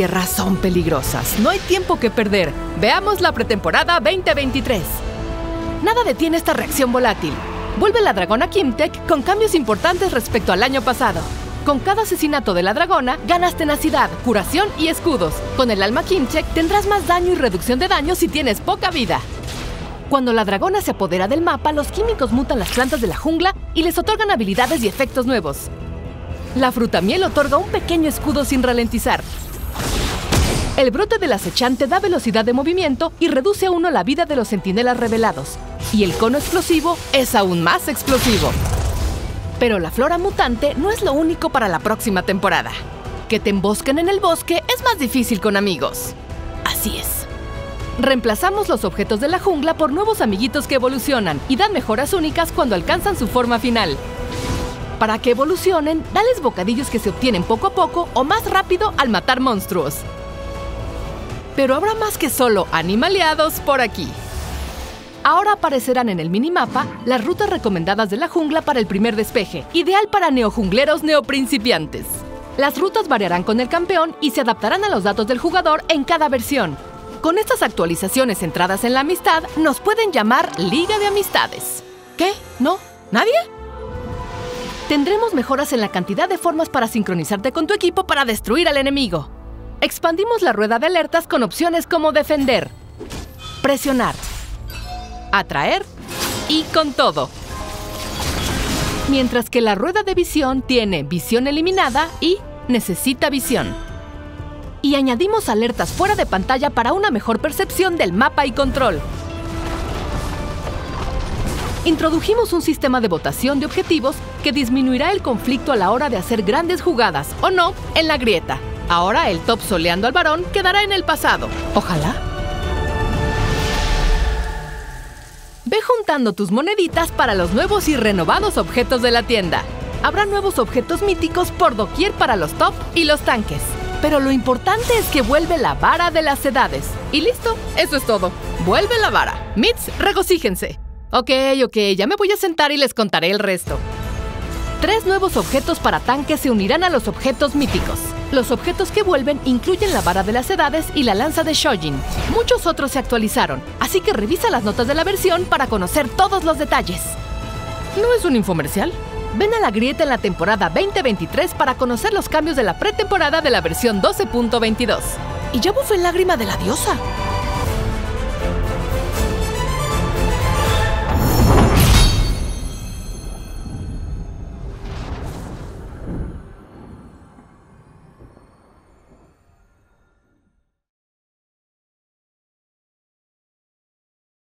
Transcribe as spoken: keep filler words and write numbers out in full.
tierra son peligrosas. No hay tiempo que perder. Veamos la pretemporada veinte veintitrés. Nada detiene esta reacción volátil. Vuelve la dragona Quimtech con cambios importantes respecto al año pasado. Con cada asesinato de la dragona, ganas tenacidad, curación y escudos. Con el alma Quimtech tendrás más daño y reducción de daño si tienes poca vida. Cuando la dragona se apodera del mapa, los químicos mutan las plantas de la jungla y les otorgan habilidades y efectos nuevos. La frutamiel otorga un pequeño escudo sin ralentizar. El brote del acechante da velocidad de movimiento y reduce a uno la vida de los centinelas revelados. Y el cono explosivo es aún más explosivo. Pero la flora mutante no es lo único para la próxima temporada. Que te embosquen en el bosque es más difícil con amigos. Así es. Reemplazamos los objetos de la jungla por nuevos amiguitos que evolucionan y dan mejoras únicas cuando alcanzan su forma final. Para que evolucionen, dales bocadillos que se obtienen poco a poco o más rápido al matar monstruos. Pero habrá más que solo animaleados por aquí. Ahora aparecerán en el minimapa las rutas recomendadas de la jungla para el primer despeje, ideal para neojungleros neoprincipiantes. Las rutas variarán con el campeón y se adaptarán a los datos del jugador en cada versión. Con estas actualizaciones centradas en la amistad, nos pueden llamar Liga de Amistades. ¿Qué? ¿No? ¿Nadie? Tendremos mejoras en la cantidad de formas para sincronizarte con tu equipo para destruir al enemigo. Expandimos la rueda de alertas con opciones como defender, presionar, atraer y con todo. Mientras que la rueda de visión tiene visión eliminada y necesita visión. Y añadimos alertas fuera de pantalla para una mejor percepción del mapa y control. Introdujimos un sistema de votación de objetivos que disminuirá el conflicto a la hora de hacer grandes jugadas, o no, en la grieta. Ahora el top soleando al Barón quedará en el pasado. Ojalá. Ve juntando tus moneditas para los nuevos y renovados objetos de la tienda. Habrá nuevos objetos míticos por doquier para los top y los tanques. Pero lo importante es que vuelve la Vara de las Edades. Y listo, eso es todo. Vuelve la vara. Mits, regocíjense. Ok, ok, ya me voy a sentar y les contaré el resto. Tres nuevos objetos para tanques se unirán a los objetos míticos. Los objetos que vuelven incluyen la Vara de las Edades y la Lanza de Shojin. Muchos otros se actualizaron, así que revisa las notas de la versión para conocer todos los detalles. ¿No es un infomercial? Ven a la grieta en la temporada veinte veintitrés para conocer los cambios de la pretemporada de la versión doce punto veintidós. Y ya bufé Lágrima de la Diosa.